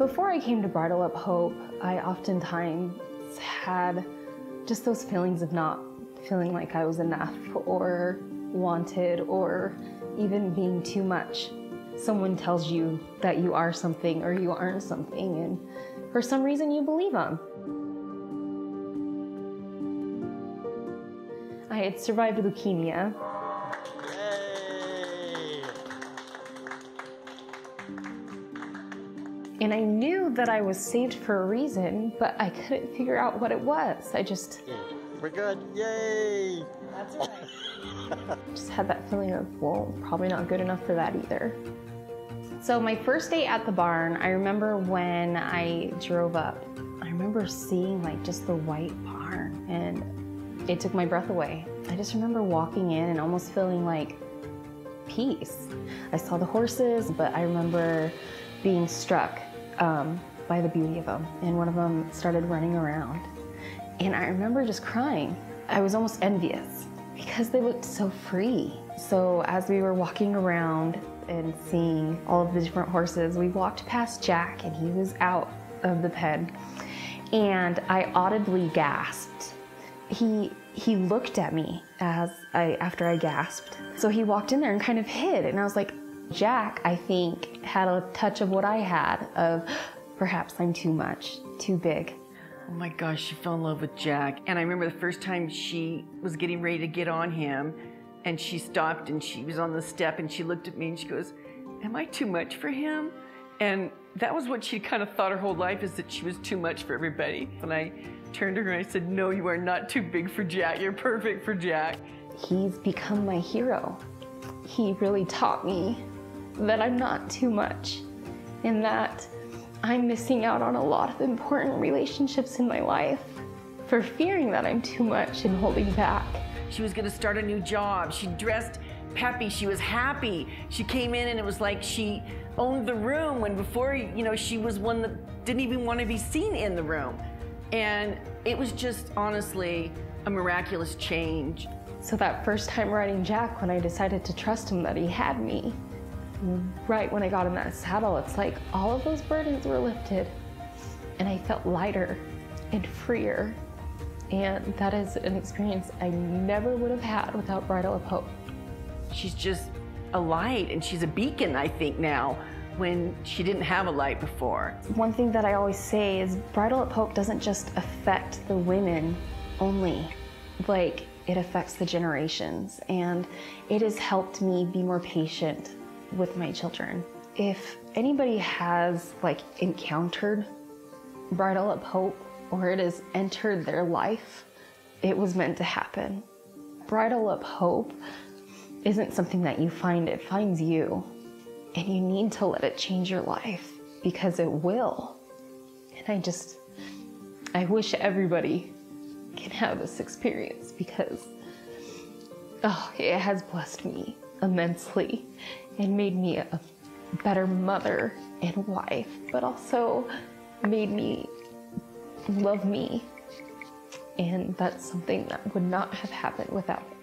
Before I came to Bridle Up Hope, I oftentimes had just those feelings of not feeling like I was enough or wanted or even being too much. Someone tells you that you are something or you aren't something, and for some reason you believe them. I had survived leukemia. And I knew that I was saved for a reason, but I couldn't figure out what it was. I just... We're good, yay! That's all right. Just had that feeling of, well, probably not good enough for that either. So my first day at the barn, I remember when I drove up, I remember seeing like just the white barn, and it took my breath away. I just remember walking in and almost feeling like peace. I saw the horses, but I remember being struck by the beauty of them, and one of them started running around, and I remember just crying. I was almost envious because they looked so free. So as we were walking around and seeing all of the different horses, we walked past Jack, and he was out of the pen, and I audibly gasped. He looked at me after I gasped. So he walked in there and kind of hid, and I was like, Jack, I think, had a touch of what I had, of perhaps I'm too much, too big. Oh my gosh, she fell in love with Jack. And I remember the first time she was getting ready to get on him, and she stopped and she was on the step and she looked at me and she goes, am I too much for him? And that was what she kind of thought her whole life, is that she was too much for everybody. And I turned to her and I said, no, you are not too big for Jack. You're perfect for Jack. He's become my hero. He really taught me that I'm not too much, and that I'm missing out on a lot of important relationships in my life for fearing that I'm too much and holding back. She was gonna start a new job. She dressed peppy, she was happy. She came in and it was like she owned the room, when before, you know, she was one that didn't even want to be seen in the room. And it was just honestly a miraculous change. So that first time riding Jack, when I decided to trust him that he had me, right when I got in that saddle, it's like all of those burdens were lifted and I felt lighter and freer. And that is an experience I never would have had without Bridle Up Hope. She's just a light, and she's a beacon, I think, now, when she didn't have a light before. One thing that I always say is Bridle Up Hope doesn't just affect the women only. Like, it affects the generations, and it has helped me be more patient with my children. If anybody has like encountered Bridle Up Hope, or it has entered their life, it was meant to happen. Bridle Up Hope isn't something that you find, it finds you, and you need to let it change your life, because it will. And I wish everybody can have this experience, because it has blessed me immensely and made me a better mother and wife, but also made me love me, and that's something that would not have happened without it.